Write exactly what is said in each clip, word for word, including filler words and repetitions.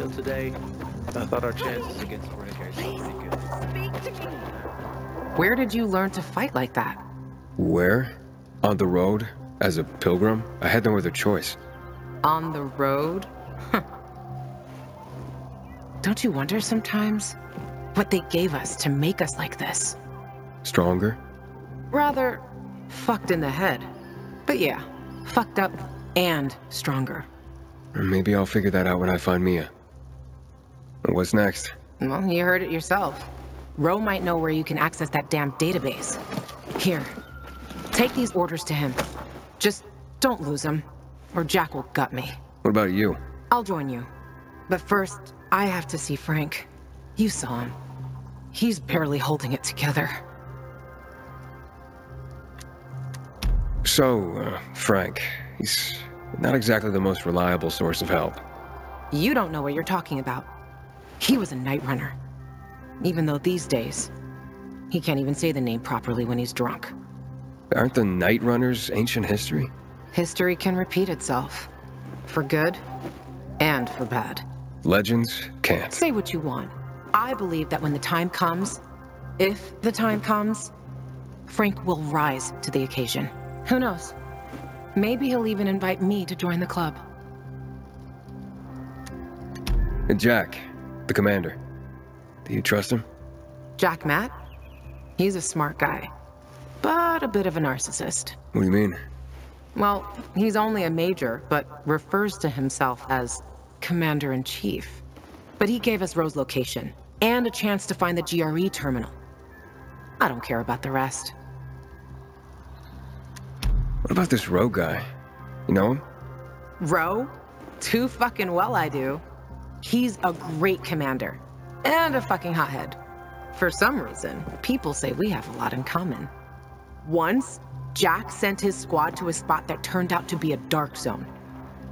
until today, I thought our chances against the Renegades were pretty good. Speak to me. Where did you learn to fight like that? Where? On the road? As a pilgrim? I had no other choice. On the road? Don't you wonder sometimes what they gave us to make us like this? Stronger? Rather fucked in the head. But yeah, fucked up and stronger. Maybe I'll figure that out when I find Mia. What's next? Well, you heard it yourself. Ro might know where you can access that damn database. Here, take these orders to him. Just don't lose them, or Jack will gut me. What about you? I'll join you. But first, I have to see Frank. You saw him. He's barely holding it together. So, uh, Frank, he's not exactly the most reliable source of help. You don't know what you're talking about. He was a Night Runner. Even though these days, he can't even say the name properly when he's drunk. Aren't the Night Runners ancient history? History can repeat itself. For good, and for bad. Legends can't. Say what you want. I believe that when the time comes, if the time comes, Frank will rise to the occasion. Who knows? Maybe he'll even invite me to join the club. Jack, the commander. Do you trust him? Jack Matt? He's a smart guy, but a bit of a narcissist. What do you mean? Well, he's only a major, but refers to himself as Commander-in-Chief. But he gave us Ro's location, and a chance to find the G R E terminal. I don't care about the rest. What about this Ro guy? You know him? Ro? Too fucking well I do. He's a great commander. And a fucking hothead. For some reason, people say we have a lot in common. Once, Jack sent his squad to a spot that turned out to be a dark zone.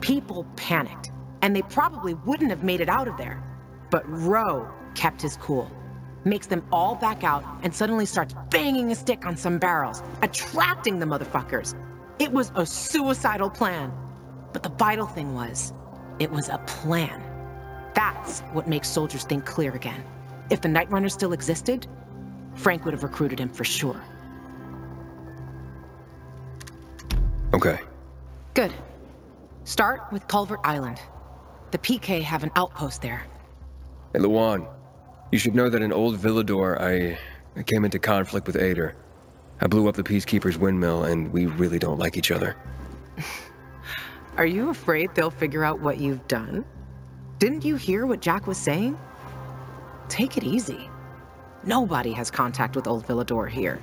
People panicked, and they probably wouldn't have made it out of there. But Ro kept his cool. Makes them all back out and suddenly starts banging a stick on some barrels, attracting the motherfuckers. It was a suicidal plan. But the vital thing was, it was a plan. That's what makes soldiers think clear again. If the Night Runner still existed, Frank would have recruited him for sure. Okay. Good. Start with Culvert Island. The P K have an outpost there. Hey, Lawan. You should know that in Old Villedor, I, I came into conflict with Aiden. I blew up the Peacekeeper's windmill, and we really don't like each other. Are you afraid they'll figure out what you've done? Didn't you hear what Jack was saying? Take it easy. Nobody has contact with Old Villedor here.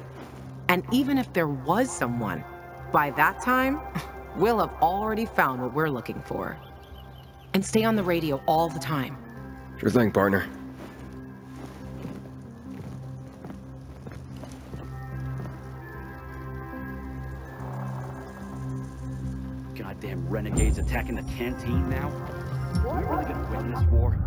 And even if there was someone, by that time, we'll have already found what we're looking for. And stay on the radio all the time. Sure thing, partner. Goddamn renegades attacking the canteen now? Are we really gonna win this war?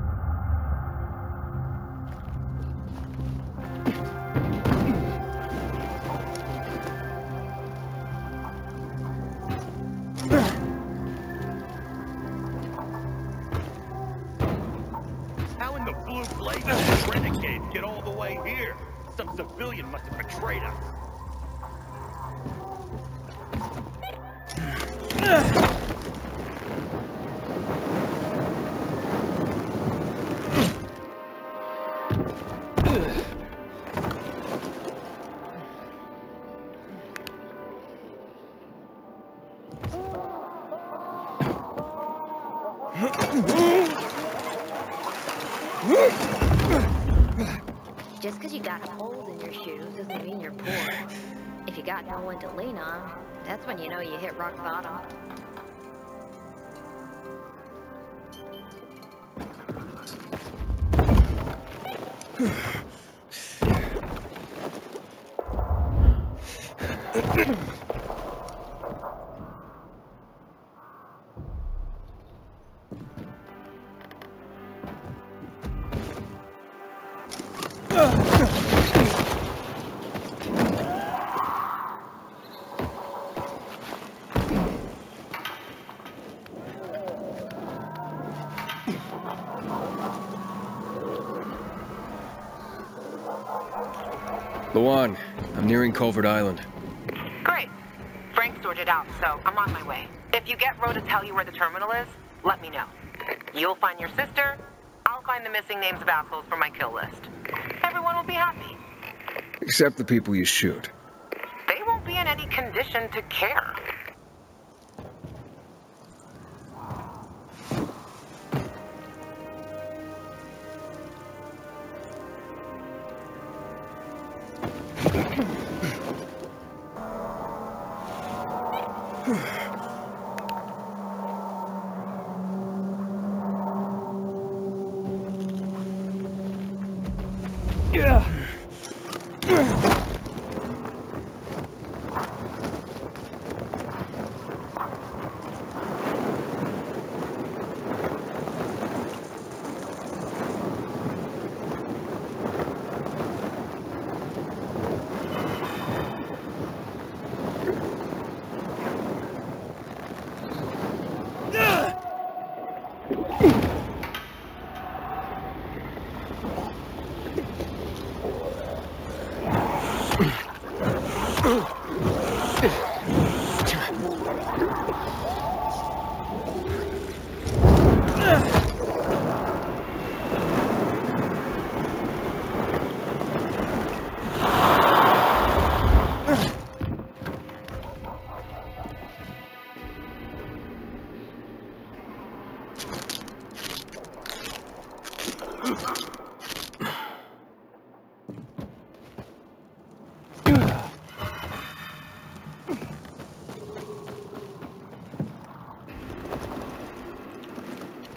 How in the blue blazes did renegades get all the way here? Some civilian must have betrayed us. Just because you got holes in your shoes doesn't mean you're poor. If you got no one to lean on, that's when you know you hit rock bottom. Oh. Lawan, I'm nearing Culvert Island. Great. Frank sorted out, so I'm on my way. If you get Ro to tell you where the terminal is, let me know. You'll find your sister, I'll find the missing names of assholes for my kill list. Everyone will be happy. Except the people you shoot. They won't be in any condition to care.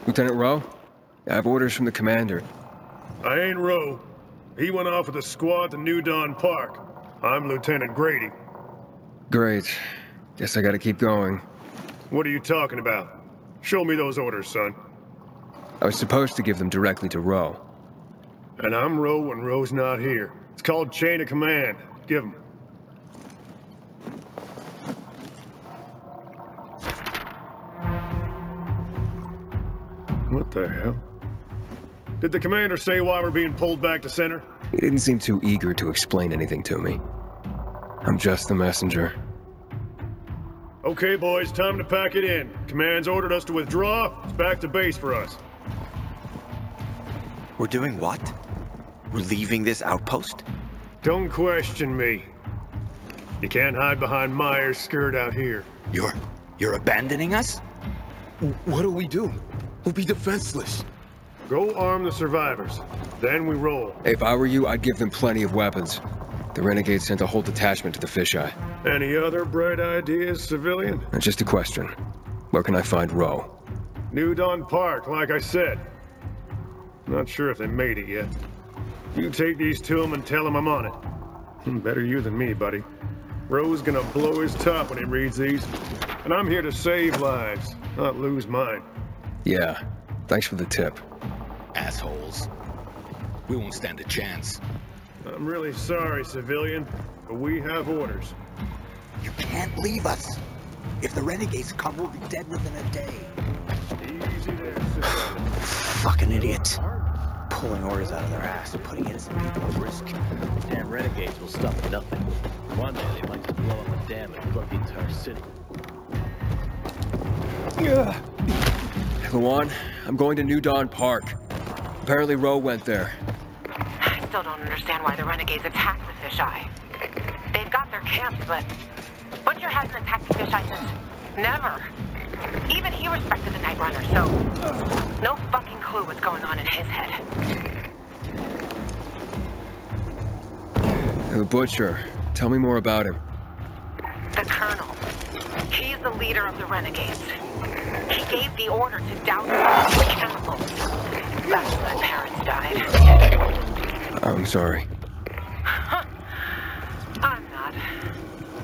Lieutenant Ro, I have orders from the commander. I ain't Ro. He went off with a squad to New Dawn Park. I'm Lieutenant Grady. Great. Guess I gotta keep going. What are you talking about? Show me those orders, son. I was supposed to give them directly to Ro. And I'm Ro when Ro's not here. It's called chain of command. Give him. What the hell? Did the commander say why we're being pulled back to center? He didn't seem too eager to explain anything to me. I'm just the messenger. Okay, boys, time to pack it in. Command's ordered us to withdraw. It's back to base for us. We're doing what? We're leaving this outpost? Don't question me. You can't hide behind Meyer's skirt out here. You're... you're abandoning us? What do we do? We'll be defenseless. Go arm the survivors. Then we roll. If I were you, I'd give them plenty of weapons. The Renegade sent a whole detachment to the Fisheye. Any other bright ideas, civilian? And just a question. Where can I find Ro? New Dawn Park, like I said. Not sure if they made it yet. You take these to them and tell them I'm on it. Better you than me, buddy. Ro's gonna blow his top when he reads these. And I'm here to save lives, not lose mine. Yeah, thanks for the tip. Assholes. We won't stand a chance. I'm really sorry, civilian, but we have orders. You can't leave us. If the Renegades come, we'll be dead within a day. Easy there, civilian. Fucking idiots. Pulling orders out of their ass and putting innocent people at risk. The damn Renegades will stop at nothing. One day they might just blow up a dam and flood the entire city. Yeah. Lawan, I'm going to New Dawn Park. Apparently Ro went there. I still don't understand why the Renegades attacked the Fisheye. They've got their camps, but Butcher hasn't attacked the Fisheye since never. Even he respected the Night Runner, so no fucking clue what's going on in his head. The Butcher, tell me more about him. The Colonel. He's the leader of the Renegades. He gave the order to douse us with chemicals. That's when my parents died. I'm sorry. I'm not.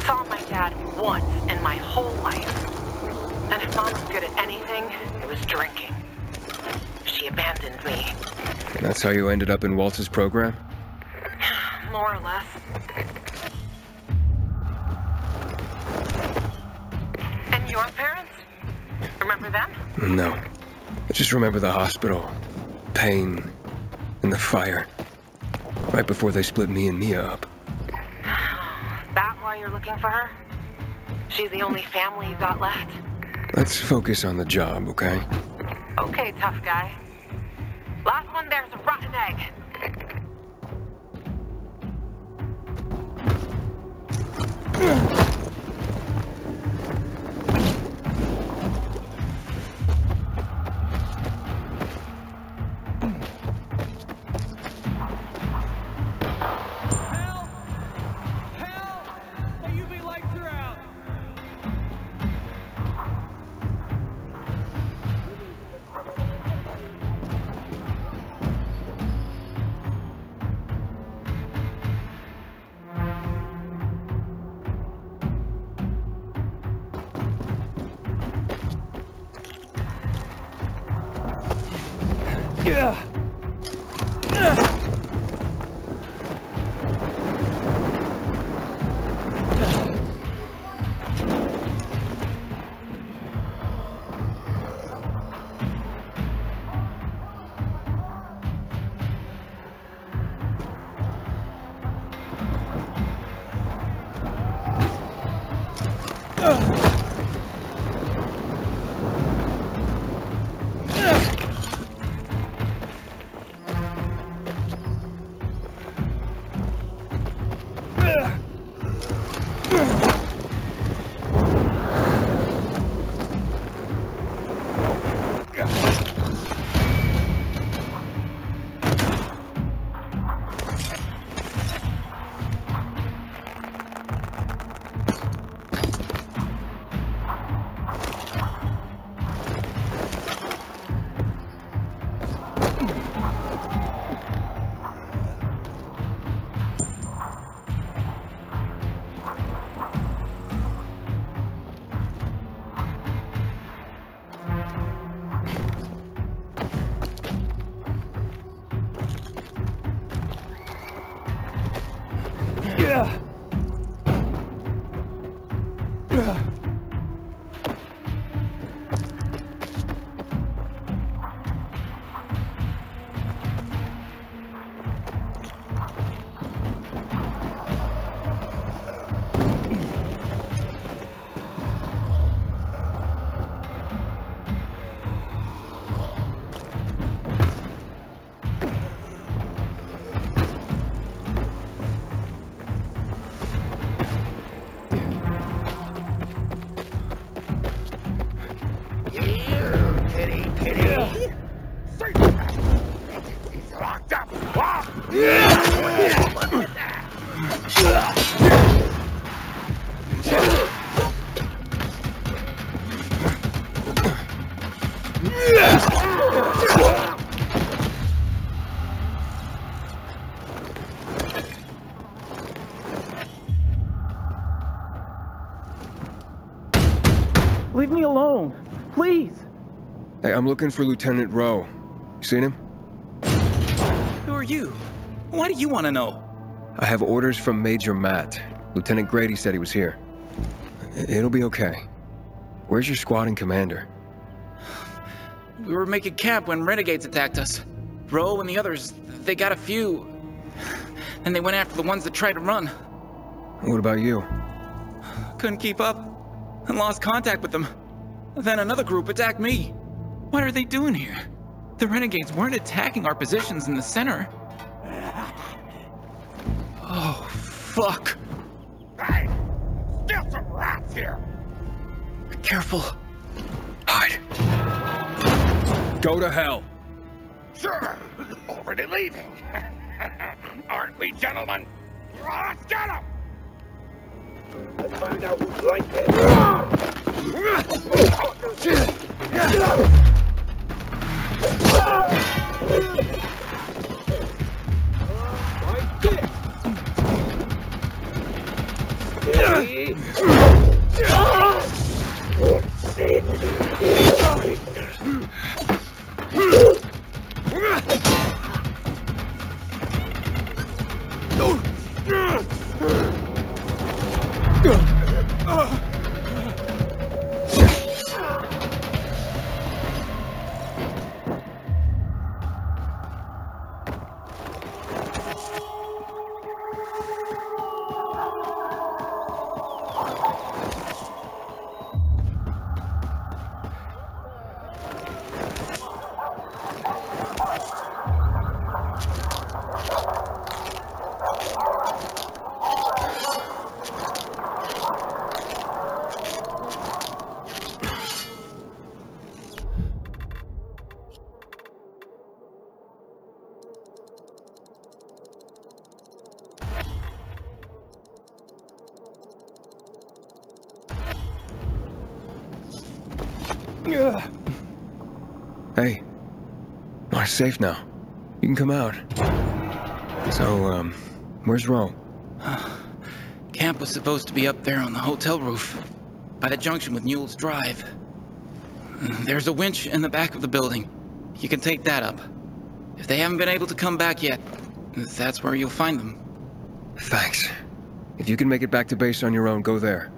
Saw my dad once in my whole life. And if Mom was good at anything, it was drinking. She abandoned me. And that's how you ended up in Waltz's program? More or less. And your parents? Remember them? No. I just remember the hospital, pain, and the fire. Right before they split me and Mia up. you're looking for her? She's the only family you got left. Let's focus on the job, okay? Okay, tough guy. Last one there's a rotten egg. Leave me alone, please. Hey, I'm looking for Lieutenant Ro. You seen him? Who are you? Why do you want to know? I have orders from Major Matt. Lieutenant Grady said he was here. It'll be okay. Where's your squad and commander? We were making camp when renegades attacked us. Ro and the others, they got a few. And they went after the ones that tried to run. What about you? Couldn't keep up and lost contact with them. Then another group attacked me. What are they doing here? The renegades weren't attacking our positions in the center. Oh, fuck. Hey, there's some rats here. Careful. Hide. Go to hell. Sure, already leaving. Aren't we, gentlemen? Let's get him! I'll find out who's like it. Hey, we're safe now. You can come out. So, um, where's Ro? Camp was supposed to be up there on the hotel roof, by the junction with Newell's Drive. There's a winch in the back of the building. You can take that up. If they haven't been able to come back yet, that's where you'll find them. Thanks. If you can make it back to base on your own, go there.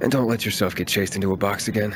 And don't let yourself get chased into a box again.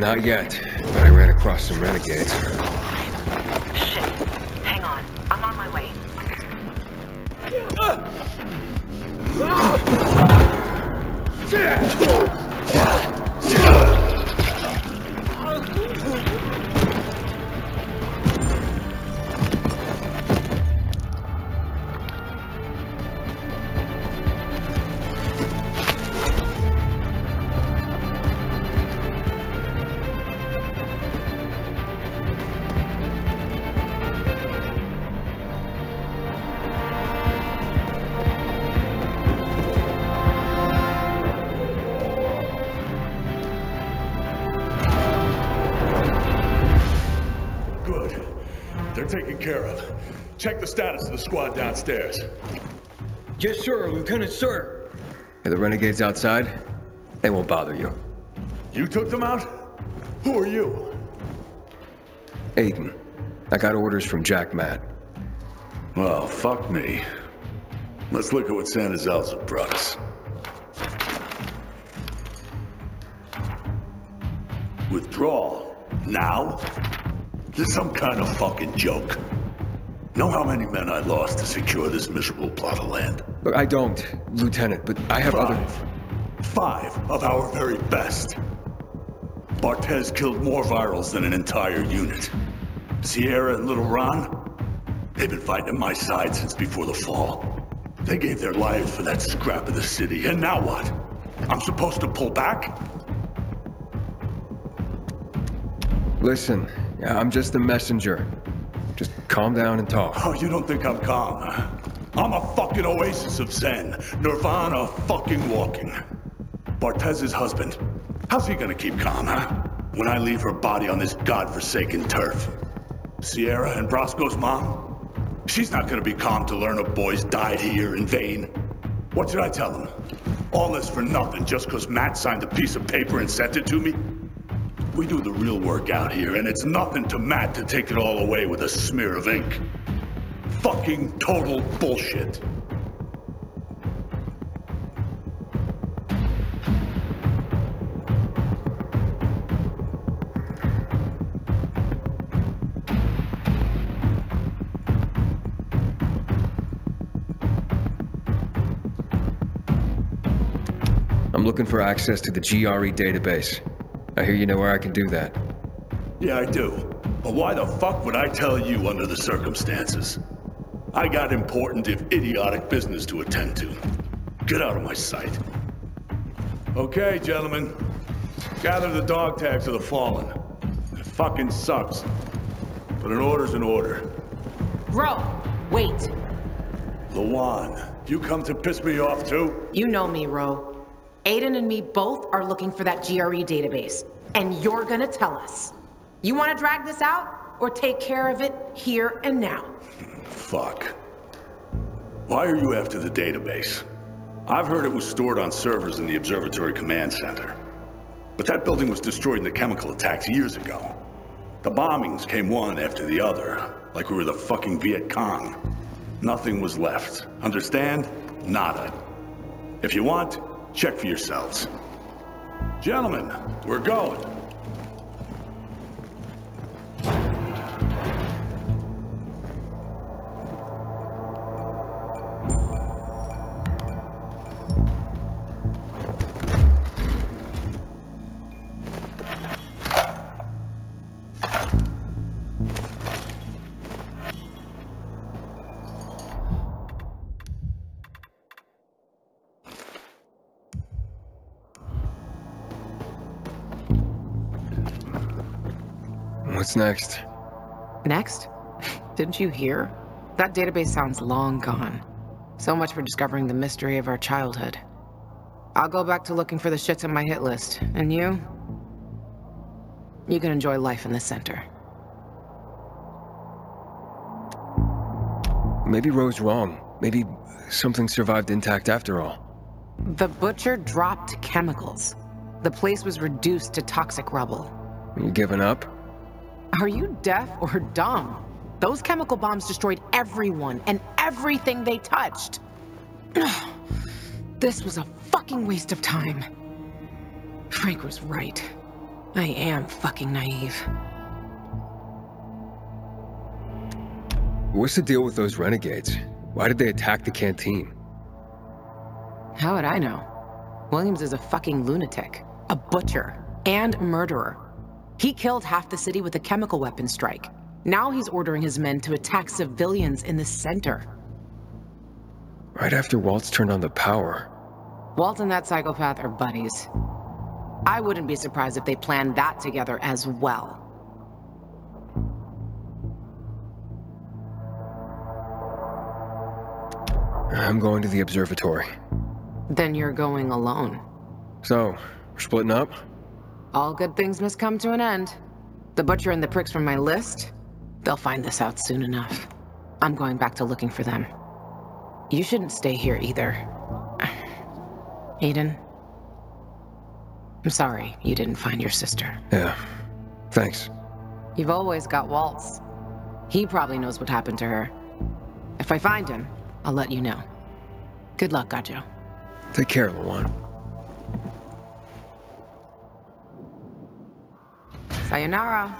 Not yet, but I ran across some renegades. Shit. Hang on. I'm on my way. Check the status of the squad downstairs. Yes, sir, Lieutenant, sir. Are the renegades outside? They won't bother you. You took them out? Who are you? Aiden. I got orders from Jack Matt. Well, fuck me. Let's look at what Santa's elves have brought us. Withdrawal? Now? This is some kind of fucking joke. Know how many men I lost to secure this miserable plot of land? Look, I don't, Lieutenant, but I have Five. other... Five of our very best. Bartez killed more virals than an entire unit. Sierra and Little Ron? They've been fighting at my side since before the fall. They gave their lives for that scrap of the city, and now what? I'm supposed to pull back? Listen, I'm just a messenger. Just calm down and talk. Oh, you don't think I'm calm? I'm a fucking oasis of Zen. Nirvana fucking walking. Bartez's husband. How's he gonna keep calm, huh? When I leave her body on this godforsaken turf. Sierra and Brasco's mom? She's not gonna be calm to learn her boys died here in vain. What should I tell them? All this for nothing just because Matt signed a piece of paper and sent it to me? We do the real work out here, and it's nothing to Matt to take it all away with a smear of ink. Fucking total bullshit. I'm looking for access to the G R E database. I hear you know where I can do that. Yeah, I do. But why the fuck would I tell you under the circumstances? I got important, if idiotic, business to attend to. Get out of my sight. Okay, gentlemen. Gather the dog tags of the fallen. It fucking sucks. But an order's an order. Ro, wait. Lawan, you come to piss me off too? You know me, Ro. Aiden and me both are looking for that G R E database, and you're gonna tell us. You wanna drag this out, or take care of it here and now? Fuck. Why are you after the database? I've heard it was stored on servers in the Observatory Command Center. But that building was destroyed in the chemical attacks years ago. The bombings came one after the other, like we were the fucking Viet Cong. Nothing was left. Understand? Nada. If you want, check for yourselves. Gentlemen, we're going. What's next? Next? Didn't you hear? That database sounds long gone. So much for discovering the mystery of our childhood. I'll go back to looking for the shits on my hit list. And you? You can enjoy life in the center. Maybe Ro's wrong. Maybe something survived intact after all. The butcher dropped chemicals. The place was reduced to toxic rubble. You giving up? Are you deaf or dumb? Those chemical bombs destroyed everyone and everything they touched. This was a fucking waste of time. Frank was right. I am fucking naive. What's the deal with those renegades? Why did they attack the canteen? How would I know? Williams is a fucking lunatic, a butcher, and murderer. He killed half the city with a chemical weapon strike. Now he's ordering his men to attack civilians in the center. Right after Waltz turned on the power. Waltz and that psychopath are buddies. I wouldn't be surprised if they planned that together as well. I'm going to the observatory. Then you're going alone. So, we're splitting up? All good things must come to an end. The butcher and the pricks from my list, they'll find this out soon enough. I'm going back to looking for them. You shouldn't stay here either. Aiden, I'm sorry you didn't find your sister. Yeah, thanks. You've always got Waltz. He probably knows what happened to her. If I find him, I'll let you know. Good luck, Gajo. Take care, Lawan. Sayonara.